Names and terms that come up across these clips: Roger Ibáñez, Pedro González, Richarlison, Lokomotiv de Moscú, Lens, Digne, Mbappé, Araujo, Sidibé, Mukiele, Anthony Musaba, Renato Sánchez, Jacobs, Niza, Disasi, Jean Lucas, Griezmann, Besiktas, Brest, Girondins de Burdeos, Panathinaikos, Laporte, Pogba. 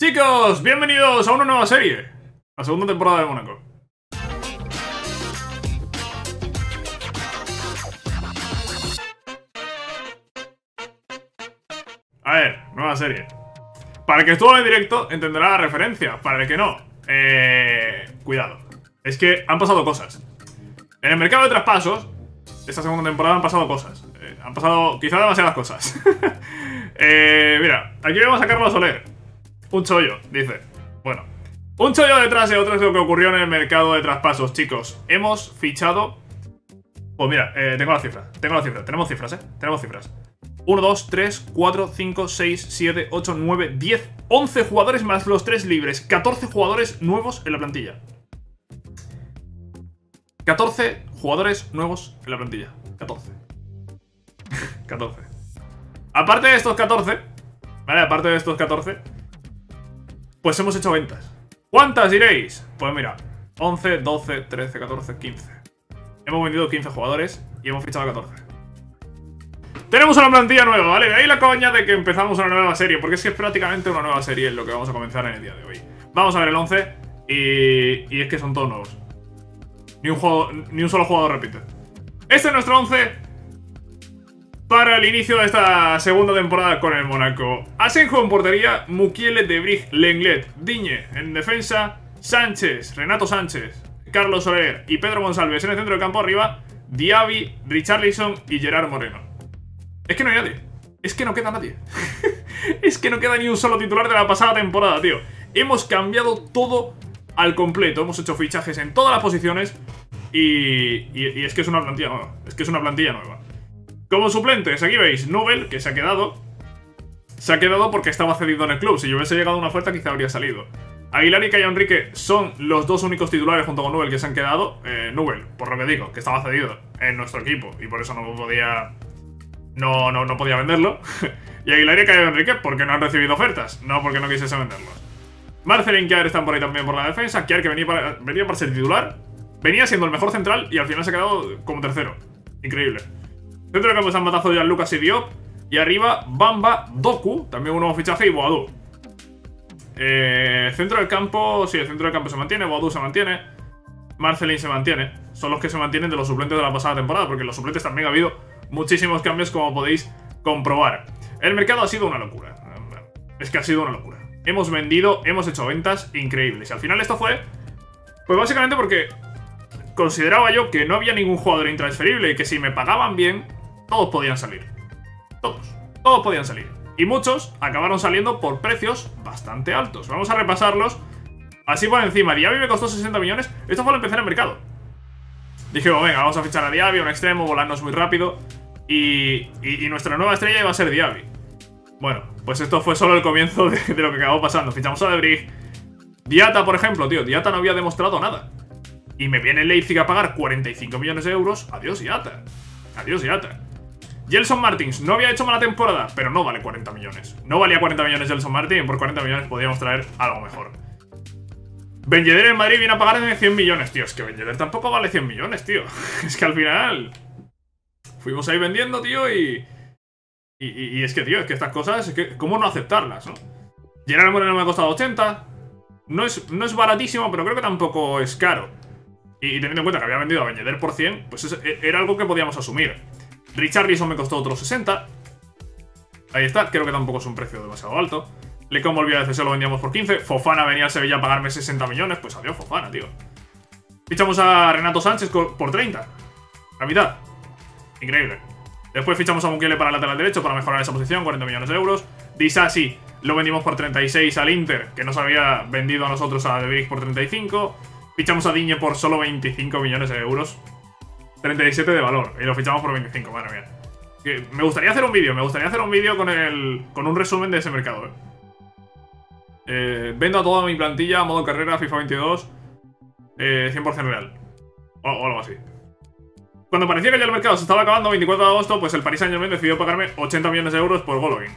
Chicos, bienvenidos a una nueva serie, la segunda temporada de Monaco. A ver, nueva serie. Para el que estuvo en el directo entenderá la referencia, para el que no, cuidado. Es que han pasado cosas. En el mercado de traspasos, esta segunda temporada han pasado cosas. Han pasado quizá demasiadas cosas. Mira, aquí vemos a Carlos Soler. Un chollo, dice. Bueno, un chollo detrás de otro es lo que ocurrió en el mercado de traspasos, chicos. Hemos fichado... Pues mira, tengo la cifra. Tenemos cifras, tenemos cifras. 1, 2, 3, 4, 5, 6, 7, 8, 9, 10, 11 jugadores más los 3 libres. 14 jugadores nuevos en la plantilla. 14 jugadores nuevos en la plantilla. 14. 14. Aparte de estos 14... Vale, aparte de estos 14... Pues hemos hecho ventas. ¿Cuántas diréis? Pues mira, 11, 12, 13, 14, 15. Hemos vendido 15 jugadores y hemos fichado 14. Tenemos una plantilla nueva, ¿vale? De ahí la coña de que empezamos una nueva serie, porque es que es prácticamente una nueva serie en lo que vamos a comenzar en el día de hoy. Vamos a ver el 11 y es que son todos nuevos. Ni un solo jugador repite. Este es nuestro 11 para el inicio de esta segunda temporada con el Mónaco. Asenjo en portería, Mukiele, Debrich, Lenglet, Diñe en defensa, Sánchez, Renato Sánchez, Carlos Soler y Pedro González en el centro del campo arriba, Diaby, Richarlison y Gerard Moreno. Es que no hay nadie. Es que no queda nadie. Es que no queda ni un solo titular de la pasada temporada, tío. Hemos cambiado todo al completo. Hemos hecho fichajes en todas las posiciones y es que es una plantilla nueva. Es que es una plantilla nueva. Como suplentes, aquí veis, Nubel, que se ha quedado. Se ha quedado porque estaba cedido en el club. Si yo hubiese llegado a una oferta, quizá habría salido. Aguilar y Caio Henrique son los dos únicos titulares junto con Nubel que se han quedado. Nubel, por lo que digo, que estaba cedido en nuestro equipo y por eso no podía... No podía venderlo. Y Aguilar y Caio Henrique porque no han recibido ofertas, no porque no quisiese venderlos. Marcel y Kjær están por ahí también por la defensa. Kjær, que venía para ser titular. Venía siendo el mejor central y al final se ha quedado como tercero. Increíble. Dentro del campo están Matazo ya Lucas y Diop. Y arriba, Bamba, Doku, también un nuevo fichaje, y Boadu. Centro del campo, sí, el centro del campo se mantiene, Boadu se mantiene, Marcelin se mantiene. Son los que se mantienen de los suplentes de la pasada temporada, porque en los suplentes también ha habido muchísimos cambios, como podéis comprobar. El mercado ha sido una locura. Es que ha sido una locura. Hemos vendido, hemos hecho ventas increíbles. Y al final esto fue, pues básicamente porque... Consideraba yo que no había ningún jugador intransferible y que si me pagaban bien, todos podían salir. Todos podían salir. Y muchos acabaron saliendo por precios bastante altos. Vamos a repasarlos así por encima. Diaby me costó 60 millones. Esto fue lo que empecé en el mercado. Dije, bueno, venga, vamos a fichar a Diaby, un extremo, volarnos muy rápido. Y nuestra nueva estrella iba a ser Diaby. Bueno, pues esto fue solo el comienzo de lo que acabó pasando. Fichamos a Debrich. Diatta, por ejemplo, tío. Diatta no había demostrado nada. Y me viene Leipzig a pagar 45 millones de euros. Adiós, Diatta. Adiós, Diatta. Gelson Martins no había hecho mala temporada, pero no vale 40 millones. No valía 40 millones Gelson Martins. Por 40 millones podíamos traer algo mejor. Ben Yedder en Madrid viene a pagar 100 millones, tío. Es que Ben Yedder tampoco vale 100 millones, tío. Es que al final... Fuimos ahí vendiendo, tío, y es que, tío, es que estas cosas... Es que, ¿cómo no aceptarlas, no? Gerard Moreno me ha costado 80. No es baratísimo, pero creo que tampoco es caro. Y teniendo en cuenta que había vendido a Ben Yedder por 100, pues eso era algo que podíamos asumir. Richarlison me costó otros 60. Ahí está, creo que tampoco es un precio demasiado alto. Le convolvía el CSO, lo vendíamos por 15. Fofana venía a Sevilla a pagarme 60 millones. Pues adiós, Fofana, tío. Fichamos a Renato Sánchez por 30. La mitad. Increíble. Después fichamos a Mukiele para el lateral derecho para mejorar esa posición, 40 millones de euros. Disasi lo vendimos por 36 al Inter, que nos había vendido a nosotros a Debrich por 35. Fichamos a Diñe por solo 25 millones de euros. 37 de valor. Y lo fichamos por 25, madre mía. Que me gustaría hacer un vídeo. Me gustaría hacer un vídeo con un resumen de ese mercado, vendo a toda mi plantilla, modo carrera, FIFA 22. 100% real. O algo así. Cuando parecía que ya el mercado se estaba acabando, 24 de agosto, pues el Paris Saint-Germain decidió pagarme 80 millones de euros por Golovin.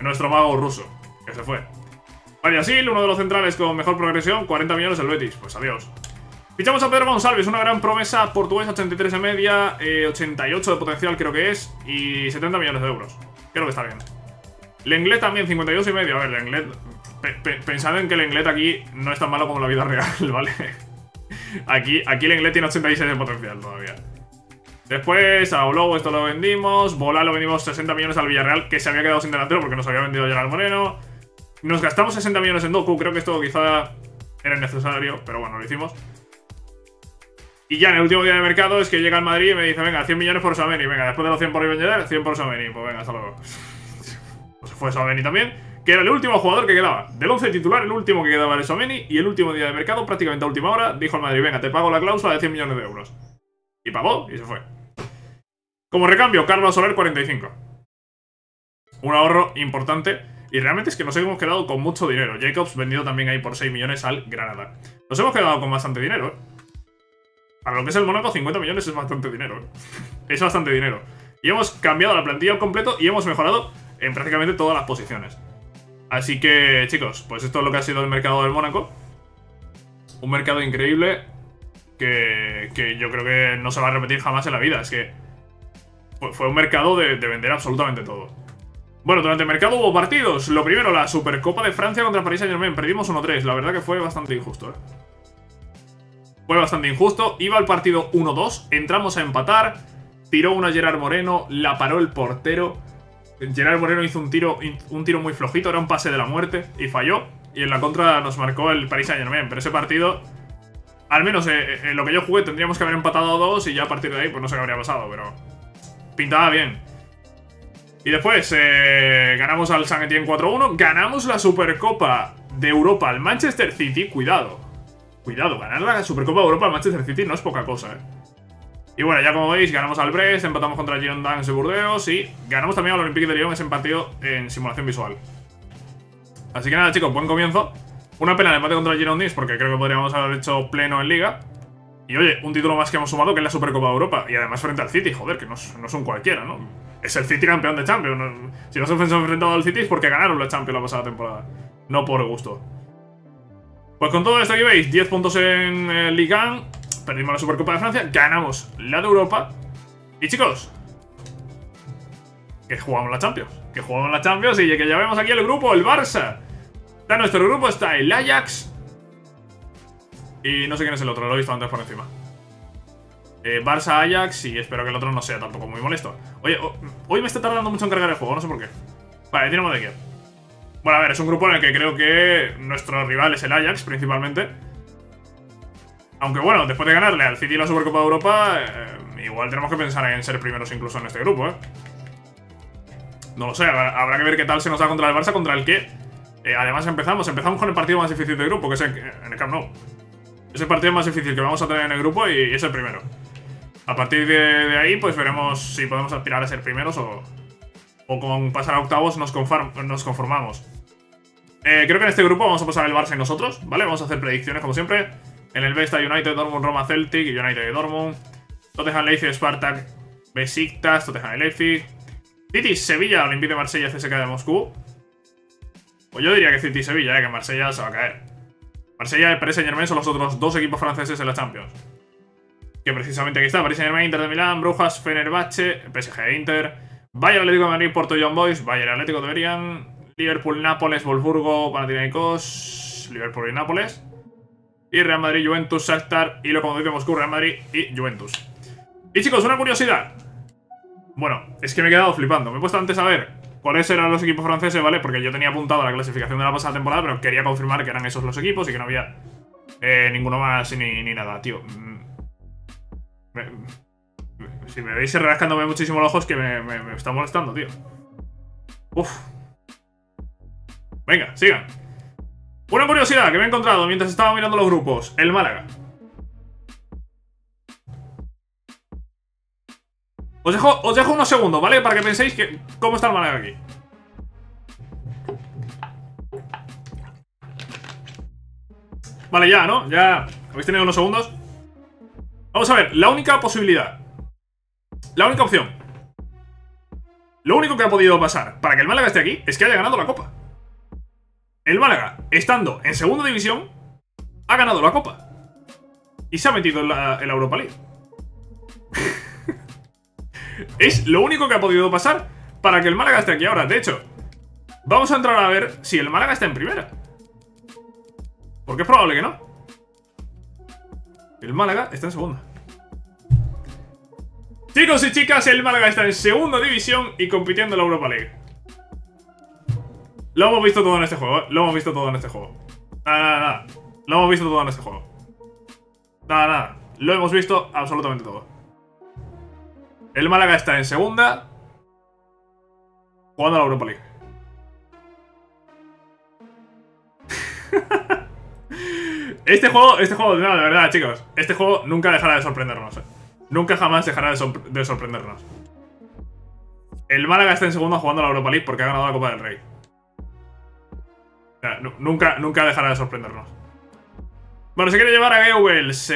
Nuestro mago ruso, que se fue. Brasil, uno de los centrales con mejor progresión, 40 millones el Betis, pues adiós. Fichamos a Pedro González, una gran promesa portuguesa, 83 de media, 88 de potencial creo que es, y 70 millones de euros, creo que está bien. Lenglet también, 52 y medio, a ver, Lenglet Pensad en que Lenglet aquí no es tan malo como la vida real, ¿vale? Aquí Lenglet tiene 86 de potencial todavía. Después a Olobo esto lo vendimos. Bola lo vendimos 60 millones al Villarreal, que se había quedado sin delantero porque nos había vendido Gerard Moreno. Nos gastamos 60 millones en Doku. Creo que esto quizá era necesario, pero bueno, lo hicimos. Y ya en el último día de mercado es que llega al Madrid y me dice: venga, 100 millones por Tchouaméni. Venga, después de los 100 por Ben Yedder, 100 por Tchouaméni. Pues venga, hasta luego. Pues fue Tchouaméni también, que era el último jugador que quedaba. Del 11 titular, el último que quedaba era Tchouaméni. Y el último día de mercado, prácticamente a última hora, dijo al Madrid: venga, te pago la cláusula de 100 millones de euros. Y pagó y se fue. Como recambio, Carlos Soler, 45. Un ahorro importante. Y realmente es que nos hemos quedado con mucho dinero. Jacobs vendido también ahí por 6 millones al Granada. Nos hemos quedado con bastante dinero, ¿eh? Para lo que es el Monaco, 50 millones es bastante dinero, ¿eh? Es bastante dinero. Y hemos cambiado la plantilla al completo y hemos mejorado en prácticamente todas las posiciones. Así que, chicos, pues esto es lo que ha sido el mercado del Mónaco. Un mercado increíble que yo creo que no se va a repetir jamás en la vida. Es que fue un mercado de vender absolutamente todo. Bueno, durante el mercado hubo partidos. Lo primero, la Supercopa de Francia contra Paris Saint-Germain. Perdimos 1-3. La verdad que fue bastante injusto, ¿eh? Fue bastante injusto. Iba al partido 1-2. Entramos a empatar. Tiró una Gerard Moreno. La paró el portero. Gerard Moreno hizo un tiro muy flojito. Era un pase de la muerte. Y falló. Y en la contra nos marcó el Paris Saint-Germain. Pero ese partido, al menos en lo que yo jugué, tendríamos que haber empatado a 2. Y ya a partir de ahí, pues no sé qué habría pasado. Pero pintaba bien. Y después ganamos al Saint-Étienne 4-1. Ganamos la Supercopa de Europa al Manchester City. Cuidado. Cuidado, ganar la Supercopa de Europa al Manchester City no es poca cosa, ¿eh? Y bueno, ya como veis, ganamos al Brest, empatamos contra Girondins de Burdeos y ganamos también al Olympique de Lyon ese partido en simulación visual. Así que nada, chicos, buen comienzo. Una pena el empate contra Girondins porque creo que podríamos haber hecho pleno en Liga. Y oye, un título más que hemos sumado, que es la Supercopa de Europa. Y además frente al City, joder, que no es un cualquiera, ¿no? Es el City campeón de Champions. Si nos hemos enfrentado al City es porque ganaron la Champions la pasada temporada, no por gusto. Pues con todo esto que veis, 10 puntos en Ligue 1, perdimos la Supercopa de Francia, ganamos la de Europa. Y chicos, que jugamos la Champions. Que jugamos la Champions y que ya vemos aquí el grupo, el Barça. Está en nuestro grupo, está el Ajax. Y no sé quién es el otro, lo he visto antes por encima. Barça, Ajax, y espero que el otro no sea tampoco muy molesto. Oye, hoy me está tardando mucho en cargar el juego, no sé por qué. Vale, Dinamo de Kiev. Bueno, a ver, es un grupo en el que creo que nuestro rival es el Ajax, principalmente. Aunque bueno, después de ganarle al City la Supercopa de Europa, igual tenemos que pensar en ser primeros incluso en este grupo, ¿eh? No lo sé, habrá que ver qué tal se nos da contra el Barça, contra el que además empezamos con el partido más difícil del grupo, que es en el Camp Nou. Es el partido más difícil que vamos a tener en el grupo y es el primero. A partir de ahí, pues veremos si podemos aspirar a ser primeros o con pasar a octavos nos conformamos. Creo que en este grupo vamos a pasar el Barça y nosotros, ¿vale? Vamos a hacer predicciones como siempre. En el B está United, Dortmund, Roma, Celtic, United y Dortmund. Tottenham, Leipzig, Spartak, Besiktas, Tottenham y Leipzig. City, Sevilla, Olympique de Marsella, CSK de Moscú. Pues yo diría que City y Sevilla, que Marsella se va a caer. Marsella y Paris Saint-Germain son los otros dos equipos franceses en la Champions. Que precisamente aquí está, Paris Saint-Germain, Inter de Milán, Brujas, Fenerbahce, PSG e Inter. Bayern, Atlético de Madrid, Porto, Young Boys, Bayern Atlético deberían... Liverpool, Nápoles, Wolfsburgo, Panathinaikos, Liverpool y Nápoles. Y Real Madrid, Juventus, Shakhtar y Lokomotiv de Moscú, Real Madrid y Juventus. Y chicos, una curiosidad. Bueno, es que me he quedado flipando. Me he puesto antes a ver cuáles eran los equipos franceses, ¿vale? Porque yo tenía apuntado la clasificación de la pasada temporada, pero quería confirmar que eran esos los equipos y que no había ninguno más ni nada, tío. Si me veis rascándome muchísimo los ojos, que me está molestando, tío. Uf. Venga, sigan. Una curiosidad que me he encontrado mientras estaba mirando los grupos. El Málaga. Os dejo unos segundos, ¿vale? Para que penséis que cómo está el Málaga aquí. Vale, ya, ¿no? Ya habéis tenido unos segundos. Vamos a ver, la única posibilidad. La única opción. Lo único que ha podido pasar para que el Málaga esté aquí es que haya ganado la Copa. El Málaga, estando en segunda división, ha ganado la Copa. Y se ha metido en la Europa League. Es lo único que ha podido pasar para que el Málaga esté aquí ahora. De hecho, vamos a entrar a ver si el Málaga está en primera. Porque es probable que no. El Málaga está en segunda. Chicos y chicas, el Málaga está en segunda división y compitiendo en la Europa League. Lo hemos visto todo en este juego, ¿eh? Lo hemos visto todo en este juego. Nada. Lo hemos visto todo en este juego. Nada. Lo hemos visto absolutamente todo. El Málaga está en segunda, jugando a la Europa League. Este juego, no, de verdad, chicos. Este juego nunca dejará de sorprendernos, ¿eh? Nunca jamás dejará de sorprendernos. El Málaga está en segunda jugando a la Europa League porque ha ganado la Copa del Rey. O sea, nunca dejará de sorprendernos. Bueno, se quiere llevar a Goebbels.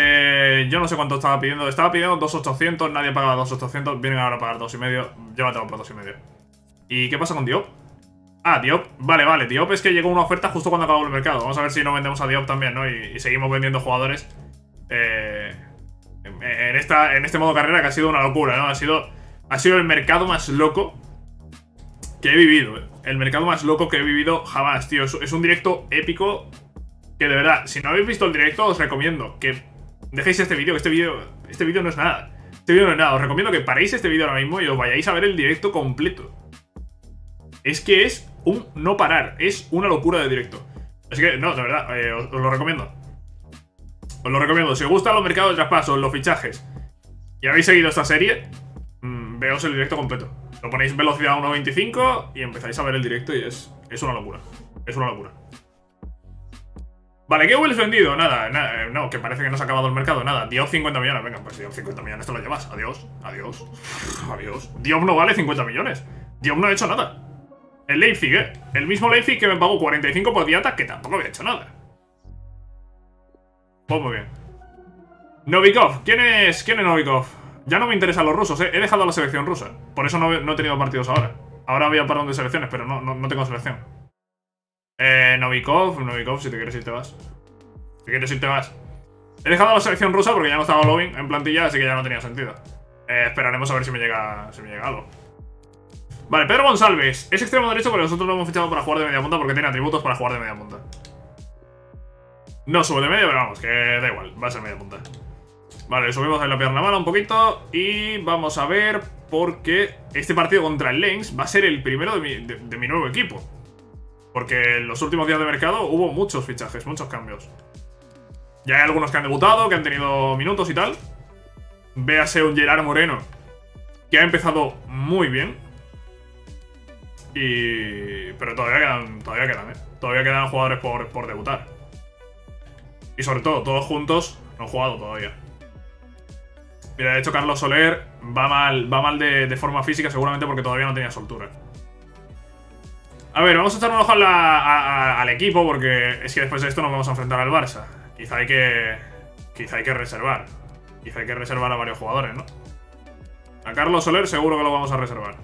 Yo no sé cuánto estaba pidiendo. Estaba pidiendo 2.800, nadie pagaba 2.800. Vienen ahora a pagar 2.5. Llévatelo por 2.5. ¿Y qué pasa con Diop? Ah, Diop. Vale. Diop es que llegó una oferta justo cuando acabó el mercado. Vamos a ver si no vendemos a Diop también, ¿no? Y seguimos vendiendo jugadores. En este modo carrera que ha sido una locura, ¿no? Ha sido el mercado más loco que he vivido, ¿eh? El mercado más loco que he vivido jamás, tío. Es un directo épico que, de verdad, si no habéis visto el directo, os recomiendo que dejéis este vídeo. Este vídeo no es nada. Este vídeo no es nada. Os recomiendo que paréis este vídeo ahora mismo y os vayáis a ver el directo completo. Es que es un no parar. Es una locura de directo. Así que, no, de verdad, os lo recomiendo. Os lo recomiendo. Si os gustan los mercados de traspasos, los fichajes, y habéis seguido esta serie, veos el directo completo. Lo ponéis velocidad 1.25 y empezáis a ver el directo y es una locura. Es una locura. Vale, ¿qué hueles vendido? Nada, no, que parece que no se ha acabado el mercado. Nada, Diop 50 millones. Venga, pues Diop 50 millones te lo llevas. Adiós. Diop no vale 50 millones. Diop no ha hecho nada. El Leipzig, ¿eh? El mismo Leipzig que me pagó 45 por Diatta, que tampoco había hecho nada. Pues muy bien. Novikov. ¿Quién es Novikov? Ya no me interesan los rusos, ¿eh? He dejado a la selección rusa. Por eso no he tenido partidos ahora. Ahora había parón de selecciones, pero no tengo selección. Novikov, si te quieres ir, te vas. He dejado a la selección rusa porque ya no estaba Lovin en plantilla, así que ya no tenía sentido. Esperaremos a ver si me llega algo. Vale, Pedro González es extremo derecho, pero nosotros lo hemos fichado para jugar de media punta porque tiene atributos para jugar de media punta. No sube de media, pero vamos, que da igual, va a ser media punta. Vale, subimos ahí la pierna mala un poquito y vamos a ver, porque este partido contra el Lens va a ser el primero de mi nuevo equipo. Porque en los últimos días de mercado hubo muchos fichajes, muchos cambios. Ya hay algunos que han debutado, que han tenido minutos y tal. Véase un Gerard Moreno que ha empezado muy bien. Pero todavía quedan, ¿eh? Todavía quedan jugadores por debutar. Y sobre todo, todos juntos no han jugado todavía. Mira, de hecho Carlos Soler va mal de forma física, seguramente porque todavía no tenía soltura. A ver, vamos a echar un ojo al equipo, porque es que después de esto nos vamos a enfrentar al Barça. Quizá hay que reservar. Quizá hay que reservar a varios jugadores, ¿no? A Carlos Soler seguro que lo vamos a reservar.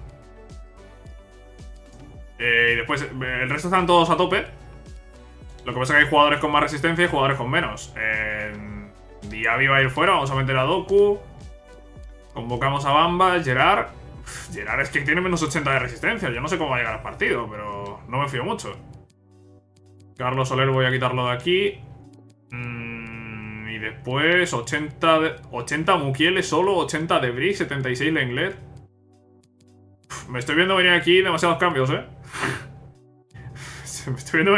Y después, el resto están todos a tope. Lo que pasa es que hay jugadores con más resistencia y jugadores con menos. Diaby va a ir fuera, vamos a meter a Doku. Convocamos a Bamba, Gerard. Gerard es que tiene menos 80 de resistencia. Yo no sé cómo va a llegar al partido, pero no me fío mucho. Carlos Soler voy a quitarlo de aquí. Y después 80 Mukiele solo, 80 Debrich, 76 Lenglet. Me estoy viendo venir aquí demasiados cambios, ¿eh? Este equipo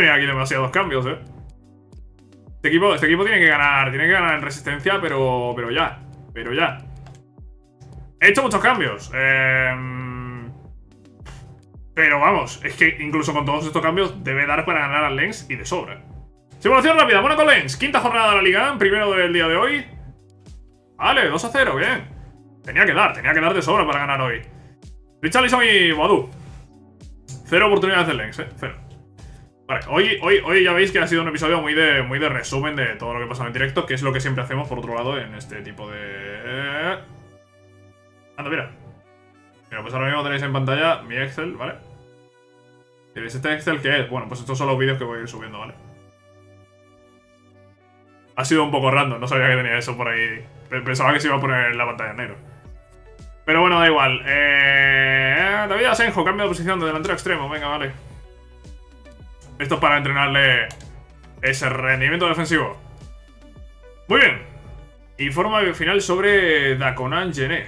tiene que ganar en resistencia, pero ya. He hecho muchos cambios. Pero vamos, es que incluso con todos estos cambios debe dar para ganar al Lens y de sobra. Simulación rápida, Monaco Lens, quinta jornada de la Liga, primero del día de hoy. Vale, 2-0, bien. Tenía que dar de sobra para ganar hoy. Richarlison y Boadu. Cero oportunidades del Lens, cero. Vale, hoy ya veis que ha sido un episodio muy de resumen de todo lo que pasa en el directo, que es lo que siempre hacemos, por otro lado, en este tipo de... Anda, mira. Mira, pues ahora mismo tenéis en pantalla mi Excel, ¿vale? Tenéis este Excel que es... Bueno, pues estos son los vídeos que voy a ir subiendo, ¿vale? Ha sido un poco random, no sabía que tenía eso por ahí. Pensaba que se iba a poner la pantalla en negro. Pero bueno, da igual. David Asenjo, cambio de posición de delantero extremo. Venga, vale. Esto es para entrenarle ese rendimiento defensivo. Muy bien. Informa final sobre Dakonan Gené.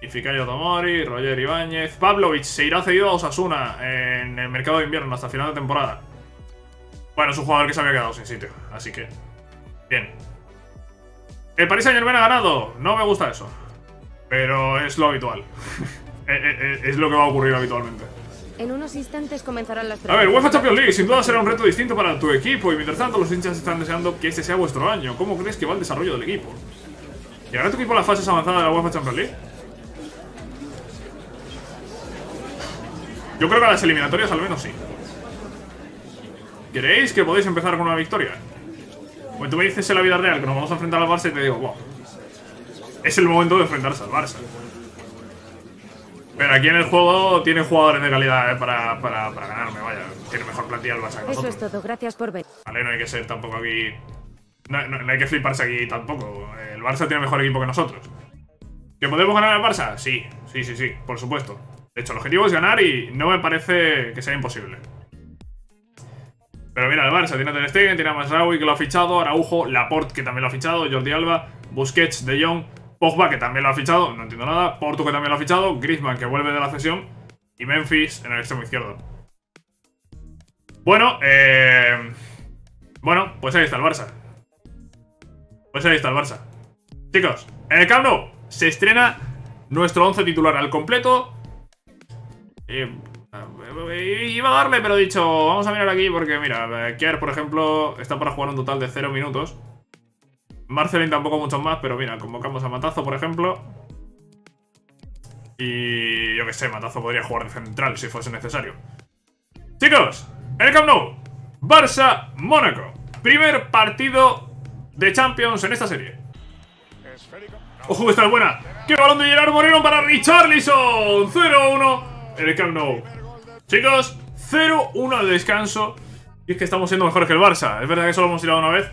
Ificayo Tomori, Roger Ibáñez. Pavlovic se irá cedido a Osasuna en el mercado de invierno hasta final de temporada. Bueno, es un jugador que se había quedado sin sitio, así que... bien. El Paris Saint-Germain ha ganado. No me gusta eso, pero es lo habitual. Es lo que va a ocurrir habitualmente. En unos instantes comenzarán las... A ver, UEFA Champions League sin duda será un reto distinto para tu equipo, y mientras tanto los hinchas están deseando que este sea vuestro año. ¿Cómo crees que va el desarrollo del equipo? ¿Llegará tu equipo a las fases avanzadas de la UEFA Champions League? Yo creo que a las eliminatorias al menos sí. ¿Queréis que podéis empezar con una victoria? Cuando tú me dices en la vida real que nos vamos a enfrentar al Barça, y te digo, wow, es el momento de enfrentarse al Barça. Pero aquí en el juego tiene jugadores de calidad para ganarme, vaya. Tiene mejor plantilla el Barça que nosotros. Eso es todo, gracias por ver. Vale, no hay que ser tampoco aquí... No hay que fliparse aquí tampoco. El Barça tiene mejor equipo que nosotros. ¿Que podemos ganar al Barça? Sí, sí, sí, sí, por supuesto. De hecho, el objetivo es ganar y no me parece que sea imposible. Pero mira, el Barça tiene a Ter Stegen, tiene a Masraoui, que lo ha fichado, Araujo, Laporte, que también lo ha fichado, Jordi Alba, Busquets, De Jong... Pogba, que también lo ha fichado, no entiendo nada. Portu, que también lo ha fichado. Griezmann, que vuelve de la cesión. Y Memphis en el extremo izquierdo. Bueno, bueno, pues ahí está el Barça. Pues ahí está el Barça. Chicos, en el Camp Nou se estrena nuestro 11 titular al completo. Iba a darle, pero he dicho, vamos a mirar aquí porque, mira, Kjær, por ejemplo, está para jugar un total de 0 minutos. Marcelin tampoco muchos más, pero mira, convocamos a Matazo, por ejemplo. Y yo que sé, Matazo podría jugar de central si fuese necesario. Chicos, en el Camp Nou, Barça-Mónaco. Primer partido de Champions en esta serie. ¡Ojo, esta es buena! ¡Qué balón de Gerard Moreno para Richarlison! 0-1 en el Camp Nou. Chicos, 0-1 al descanso. Y es que estamos siendo mejores que el Barça. Es verdad que solo hemos tirado una vez,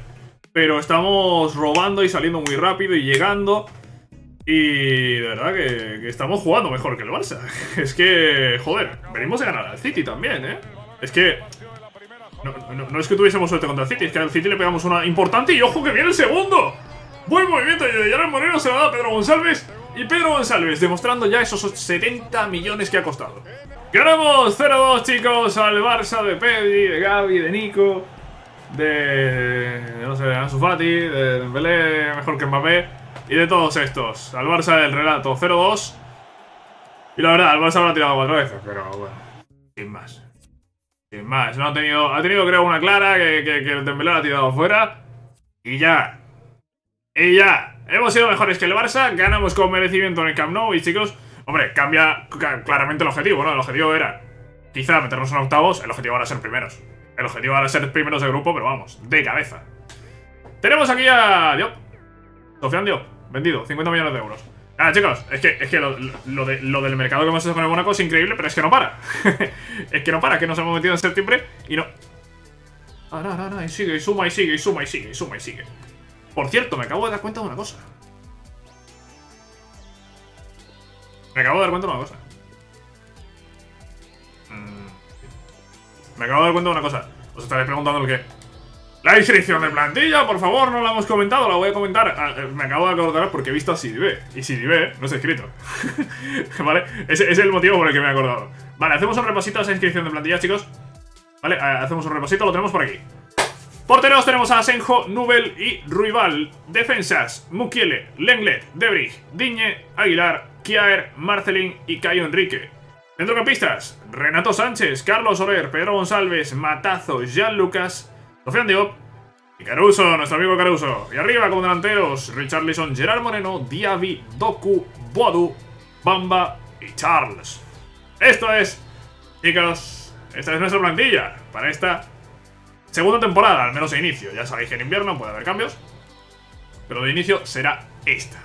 pero estamos robando y saliendo muy rápido y llegando. Y de verdad que estamos jugando mejor que el Barça. Es que, joder, venimos a ganar al City también, ¿eh? Es que... No es que tuviésemos suerte contra el City, es que al City le pegamos una importante y ¡ojo que viene el segundo! Buen movimiento de Gerard Moreno, se lo da a Pedro González. Y Pedro González demostrando ya esos 70 millones que ha costado. Ganamos 0-2, chicos, al Barça de Pedri, de Gavi, de Nico... no sé, de Ansu Fati, de Dembélé, mejor que Mbappé, y de todos estos. Al Barça del relato, 0-2. Y la verdad, al Barça lo ha tirado 4 veces, pero bueno, sin más. Sin más, no ha tenido, creo una clara que el Dembélé ha tirado fuera. Y ya. Y ya. Hemos sido mejores que el Barça, ganamos con merecimiento en el Camp Nou. Y chicos, hombre, cambia claramente el objetivo, ¿no? El objetivo era quizá meternos en octavos, el objetivo ahora es ser primeros. El objetivo ahora es ser primeros de grupo, pero vamos, de cabeza. Tenemos aquí a Diop. Sofian Diop, vendido, 50 millones de euros. Nada, chicos, es que lo del mercado que hemos hecho con el Monaco es increíble, pero es que no para. Es que no para, que nos hemos metido en septiembre y no... Ah, no, y sigue, y suma, y sigue, y suma, y sigue, y suma, y sigue. Por cierto, me acabo de dar cuenta de una cosa. Os estaréis preguntando el qué. La inscripción de plantilla, por favor, no la hemos comentado, la voy a comentar. Me acabo de acordar porque he visto a Sidibé. Y Sidibé no se ha inscrito. Vale, ese es el motivo por el que me he acordado. Vale, hacemos un repasito a esa inscripción de plantilla, chicos. Vale, hacemos un repasito, lo tenemos por aquí. Porteros tenemos a Asenjo, Nubel y Ruibal. Defensas, Mukiele, Lenglet, Debrich, Digne, Aguilar, Kjær, Marcelin y Caio Henrique. Centrocampistas, Renato Sánchez, Carlos Soler, Pedro González, Matazo, Jean Lucas, Sofian Diop y Caruso, nuestro amigo Caruso. Y arriba como delanteros, Richarlison, Gerard Moreno, Diaby, Doku, Boadu, Bamba y Charles. Esto es, chicos, esta es nuestra plantilla para esta segunda temporada, al menos de inicio. Ya sabéis que en invierno puede haber cambios, pero de inicio será esta.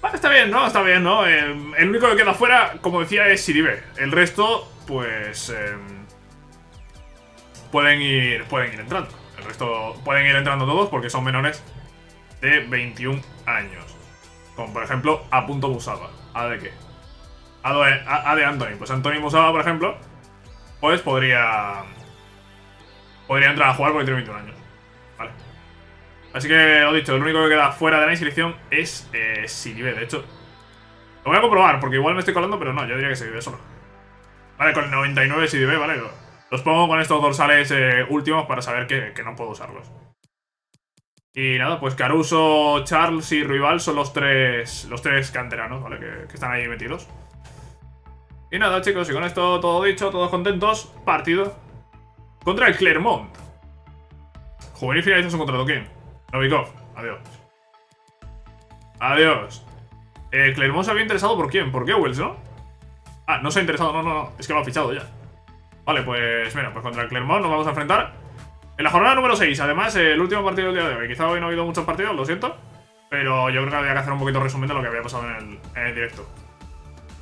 Bueno, está bien, ¿no? Está bien, ¿no? El único que queda fuera, como decía, es Sidibé. El resto, pues... pueden ir entrando. El resto pueden ir entrando todos porque son menores de 21 años. Como, por ejemplo, A. Musaba. ¿A de qué? A de Anthony. Pues Anthony Musaba, por ejemplo, pues podría... podría entrar a jugar porque tiene 21 años. Vale. Así que, lo dicho, el único que queda fuera de la inscripción es Sidibé, de hecho. Lo voy a comprobar, porque igual me estoy colando, pero no, yo diría que Sidibé solo. Vale, con el 99 Sidibé, vale. Los pongo con estos dorsales últimos para saber que no puedo usarlos. Y nada, pues Caruso, Charles y Ruibal son los tres canteranos, ¿vale? Que están ahí metidos. Y nada, chicos, y con esto todo dicho, todos contentos. Partido contra el Clermont. Juvenil finaliza su contrato. ¿Quién? Novikov. Adiós. Adiós. Clermont se había interesado por quién. ¿Por qué Wells, no? Ah, no se ha interesado. No. Es que lo ha fichado ya. Vale, pues mira, pues contra el Clermont nos vamos a enfrentar en la jornada número 6, además, el último partido del día de hoy. Quizá hoy no ha habido muchos partidos, lo siento, pero yo creo que había que hacer un poquito de resumen de lo que había pasado en el directo.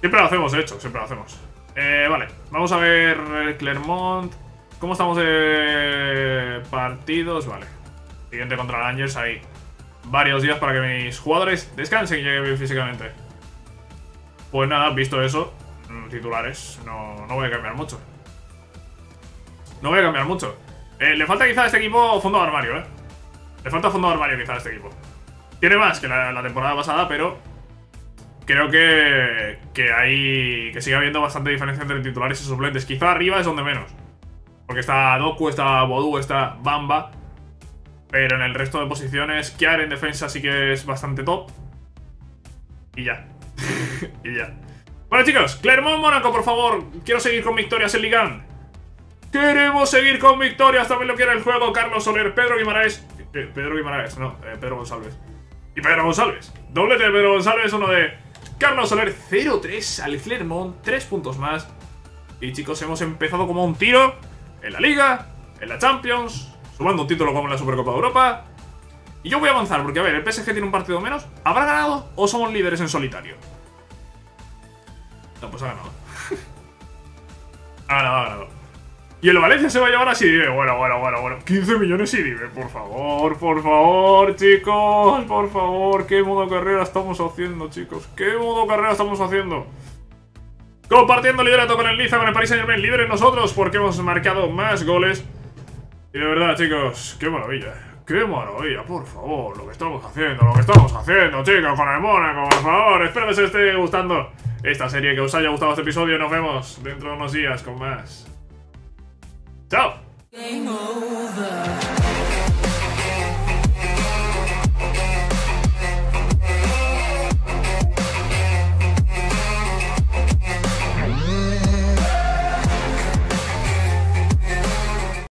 Siempre lo hacemos, de hecho, siempre lo hacemos. Vale, vamos a ver el Clermont. ¿Cómo estamos de partidos? Vale. Siguiente contra el Rangers, ahí. Varios días para que mis jugadores descansen y lleguen bien físicamente. Pues nada, visto eso, titulares, no voy a cambiar mucho. Le falta quizá a este equipo fondo de armario, ¿eh? Le falta fondo de armario quizá a este equipo. Tiene más que la temporada pasada, pero creo que sigue habiendo bastante diferencia entre titulares y suplentes. Quizá arriba es donde menos, porque está Doku, está Boadu, está Bamba. Pero en el resto de posiciones, Kjær en defensa sí que es bastante top. Y ya. Y ya. Bueno, chicos, Clermont Mónaco, por favor. Quiero seguir con victorias en Ligue 1. Queremos seguir con victorias, también lo quiere el juego. Carlos Soler, Pedro González. Y Pedro González, doblete de Pedro González, uno de Carlos Soler. 0-3 al Clermont, 3 puntos más. Y chicos, hemos empezado como un tiro en la Liga, en la Champions, sumando un título como en la Supercopa de Europa. Y yo voy a avanzar, porque a ver, el PSG tiene un partido menos. ¿Habrá ganado o somos líderes en solitario? No, pues ha ganado. Ha ganado. Y el Valencia se va a llevar a Sidibé. Bueno. 15 millones Sidibé. Por favor, chicos. Por favor. ¿Qué modo carrera estamos haciendo, chicos? ¿Qué modo carrera estamos haciendo? Compartiendo liderato con el Niza, con el Paris Saint-Germain. Líderes nosotros porque hemos marcado más goles. Y de verdad, chicos, qué maravilla. Qué maravilla, por favor. Lo que estamos haciendo, chicos, con el Mónaco, por favor. Espero que os esté gustando esta serie, que os haya gustado este episodio. Nos vemos dentro de unos días con más. Chao.